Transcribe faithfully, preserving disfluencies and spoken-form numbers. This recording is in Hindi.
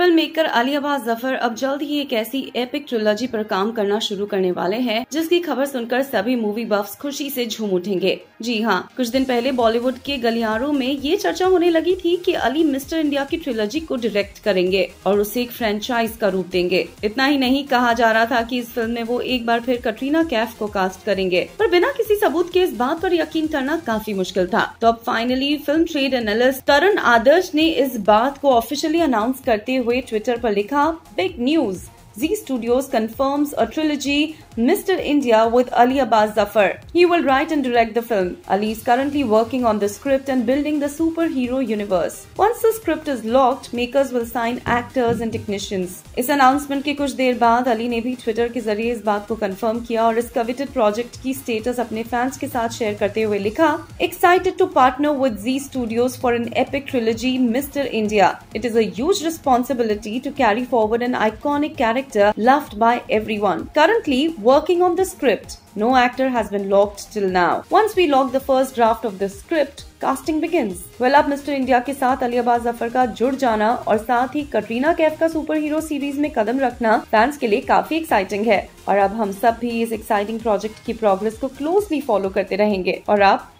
फिल्म मेकर अली अब्बास जफर अब जल्द ही एक ऐसी एपिक ट्रिलॉजी पर काम करना शुरू करने वाले हैं, जिसकी खबर सुनकर सभी मूवी बफ्स खुशी से झूम उठेंगे। जी हाँ, कुछ दिन पहले बॉलीवुड के गलियारों में ये चर्चा होने लगी थी कि अली मिस्टर इंडिया की ट्रिलॉजी को डायरेक्ट करेंगे और उसे एक फ्रेंचाइज का रूप देंगे। इतना ही नहीं, कहा जा रहा था कि इस फिल्म में वो एक बार फिर कटरीना कैफ को कास्ट करेंगे, पर बिना किसी सबूत के इस बात पर यकीन करना काफी मुश्किल था। तो अब finally film trade analyst Karan Adarsh ने इस बात को ऑफिशियली अनाउंस करते हुए ट्विटर पर लिखा, big news, Z Studios confirms a trilogy, Mr India with Ali Abbas Zafar. He will write and direct the film. Ali is currently working on the script and building the superhero universe. Once the script is locked, makers will sign actors and technicians. इस अनाउंसमेंट के कुछ देर बाद अली ने भी ट्विटर के जरिए इस बात को कंफर्म किया और इस कविटेड प्रोजेक्ट की स्टेटस अपने फैंस के साथ शेयर करते हुए लिखा, Excited to partner with Z Studios for an epic trilogy, Mr India. It is a huge responsibility to carry forward an iconic character loved by everyone. Currently working on the script. No actor has been locked till now. Once we lock the first draft of the script, casting begins. Well, अब मिस्टर इंडिया के साथ अली अब्बास जफर का जुड़ जाना और साथ ही कटरीना कैफ का सुपर हीरो सीरीज में कदम रखना फैंस के लिए काफी एक्साइटिंग है और अब हम सब भी इस एक्साइटिंग प्रोजेक्ट की प्रोग्रेस को क्लोजली फॉलो करते रहेंगे। और आप